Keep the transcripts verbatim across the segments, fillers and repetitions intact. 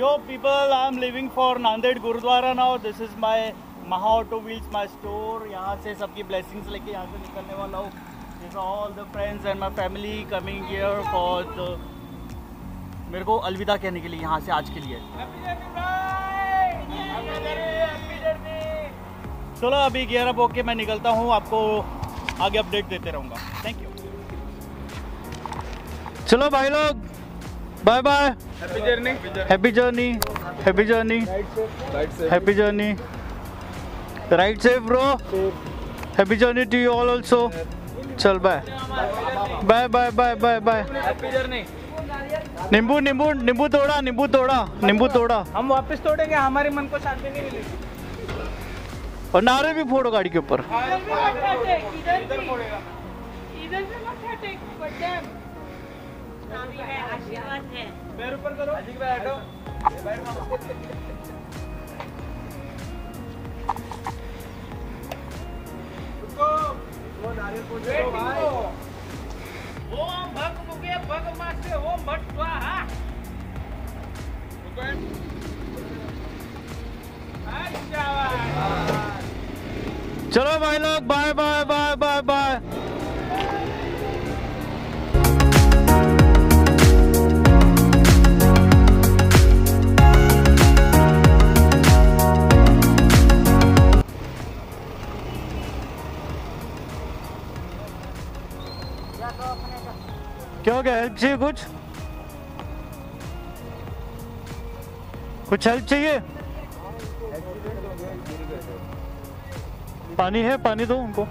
Yo people, I am leaving for Nanded Gurudwara now. This is my Maha Auto Wheels, my store. यहाँ से सबकी blessings लेके यहाँ से निकलने वाला हूँ. These are all the friends and my family coming here for the. मेरे को अलविदा कहने के लिए यहाँ से आज के लिए. चलो अभी गियर अप होके मैं निकलता हूँ, आपको आगे अपडेट देते रहूँगा. Thank you. चलो भाई लोग, bye bye. Happy journey, happy journey, happy journey, happy journey, ride safe bro. Happy journey to you all also. चल bye bye bye bye bye bye. Happy journey. नींबू नींबू नींबू तोड़ा, नींबू तोड़ा, नींबू तोड़ा. हम वापस तोड़ेंगे, हमारे मन को शांति नहीं मिलेगी. और नारे भी फोड़ो गाड़ी के ऊपर. पैर ऊपर करो. वो नारियल भाई. वो भग मुगे भग मारते वो मत वाहा. चलो भाई लोग, bye bye bye bye bye. क्या हो गया? हेल्प चाहिए कुछ? कुछ हेल्प चाहिए? पानी है? पानी दो उनको.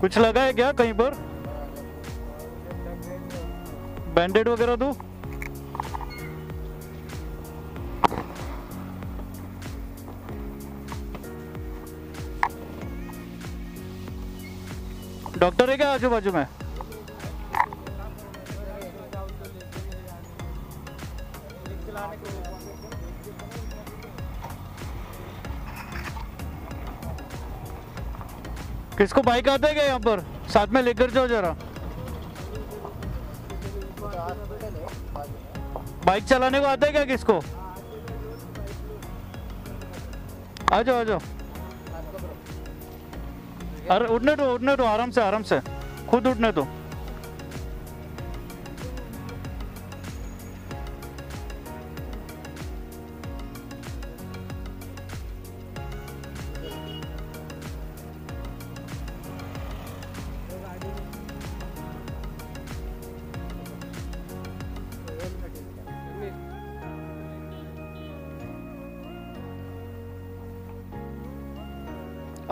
कुछ लगा है क्या कहीं पर? बैंडेड वगैरह दो. डॉक्टर है क्या आजू बाजू में? किसको बाइक आते है क्या यहाँ पर? साथ में लेकर जाओ जरा. बाइक चलाने को आता है क्या किसको? आ जाओ आ जाओ. अरे उठने दो, उठने दो, आराम से आराम से, खुद उठने दो.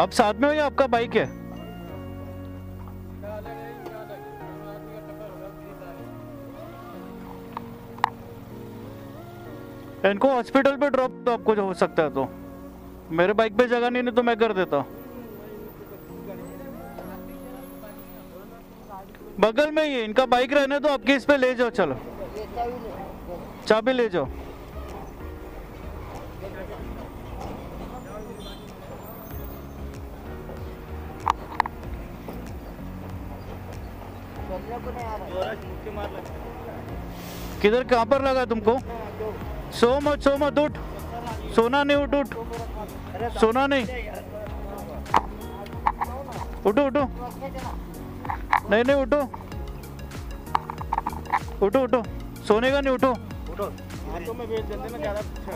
आप साथ में हो या आपका बाइक है? इनको हॉस्पिटल पे ड्रॉप तो आपको जो हो सकता है. तो मेरे बाइक पे जगह नहीं, नहीं तो मैं कर देता. बगल में ही इनका बाइक रहने तो आपकी इस पे ले जाओ. चलो चाबी ले जाओ. किधर कहाँ पर लगा तुमको? सो मत सो मत उठ. सोना नहीं, उठ उठ, सोना नहीं, उठो उठो, नहीं नहीं उठो उठो उठो, सोने का नहीं, उठो.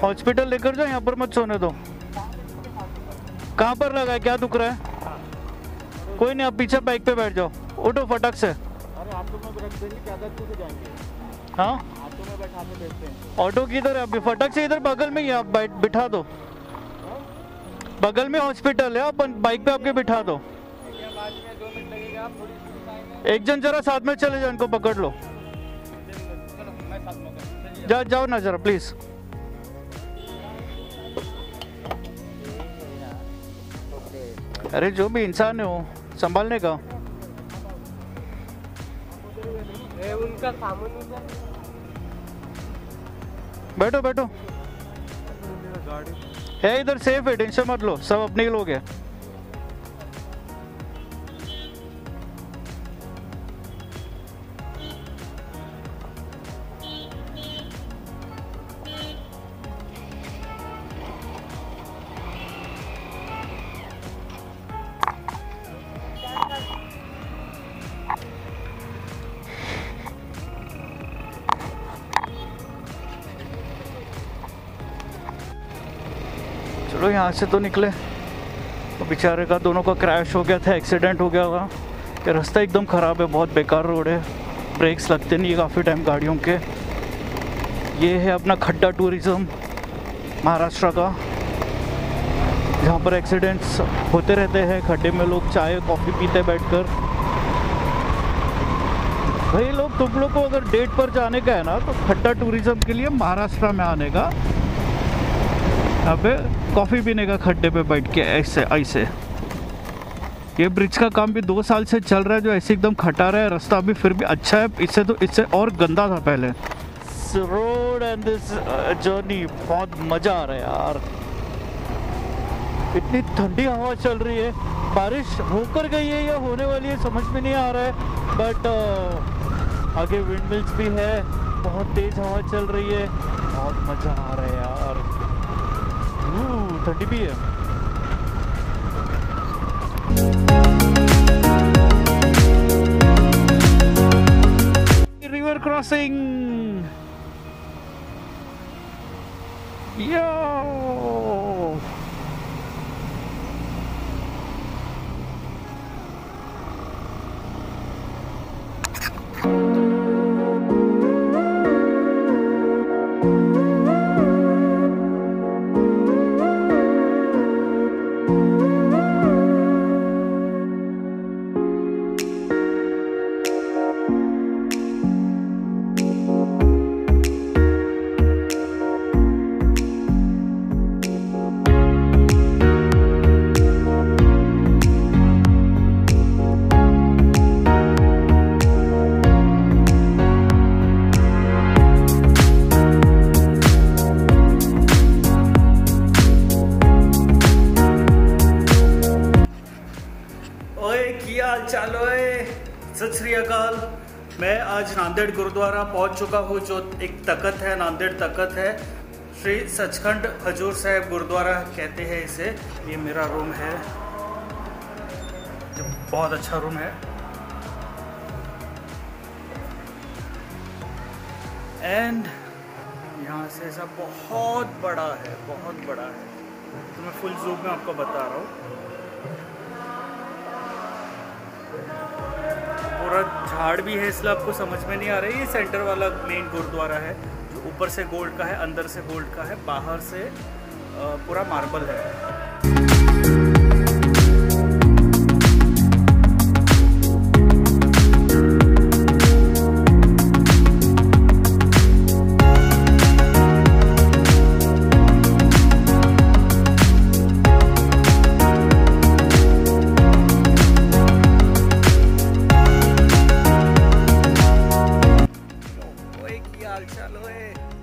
हॉस्पिटल लेकर जाओ, यहाँ पर मत सोने दो. कहाँ पर लगा है? क्या दुख रहा है? कोई नहीं, आप पीछे बाइक पे बैठ जाओ. उठो फटाक से. हाँ ऑटो किधर है? अभी फटाक से इधर बगल में ही आप बाइक बिठा दो. बगल में हॉस्पिटल है, आप बाइक पे आपके बिठा दो. एक जन जरा साथ में चले जाओ, इनको पकड़ लो. जा जाओ ना जरा प्लीज. अरे जो भी इंसान है वो संभालने का. उनका बैठो बैठो है इधर, सेफ है, टेंशन मत लो, सब अपने ही लोग हैं. चलो यहाँ से तो निकले। तो बेचारे का दोनों का क्रैश हो गया था, एक्सीडेंट हो गया हुआ। ये रास्ता एकदम ख़राब है, बहुत बेकार रोड है, ब्रेक्स लगते नहीं काफ़ी टाइम गाड़ियों के। ये है अपना खड्डा टूरिज़म महाराष्ट्र का, जहाँ पर एक्सीडेंट्स होते रहते हैं। खड्डे में लोग चाय कॉफ़ी पीते बैठकर। भाई लोग, तुम लोग को अगर डेट पर जाने का है ना तो खड्डा टूरिज़म के लिए महाराष्ट्र में आने का, यहाँ पे कॉफ़ी पीने का खड्डे पे बैठ के ऐसे ऐसे। ये ब्रिज का काम भी दो साल से चल रहा है, जो ऐसे एकदम खटा रहा है रास्ता। अभी फिर भी अच्छा है, इससे तो इससे और गंदा था पहले। रोड एंड दिस जर्नी बहुत मज़ा आ रहा है यार। इतनी ठंडी हवा चल रही है, बारिश होकर गई है या होने वाली है समझ में नहीं आ रहा है, बट uh, आगे विंड मिल्स भी है, बहुत तेज हवा चल रही है, बहुत मज़ा आ रहा है यार। ठंडी भी है। रिवर क्रॉसिंग, यो सस्रियाकाल। मैं आज नांदेड़ गुरुद्वारा पहुंच चुका हूं, जो एक तखत है, नांदेड़ तखत है, श्री सचखंड हजूर साहिब गुरुद्वारा कहते हैं इसे। ये मेरा रूम है, बहुत अच्छा रूम है। एंड यहाँ से ऐसा बहुत बड़ा है, बहुत बड़ा है, तो मैं फुल जूम में आपको बता रहा हूँ। पूरा झाड़ भी है इसलिए आपको समझ में नहीं आ रहा है। ये सेंटर वाला मेन गुरुद्वारा है, जो ऊपर से गोल्ड का है, अंदर से गोल्ड का है, बाहर से पूरा मार्बल है। चलो ए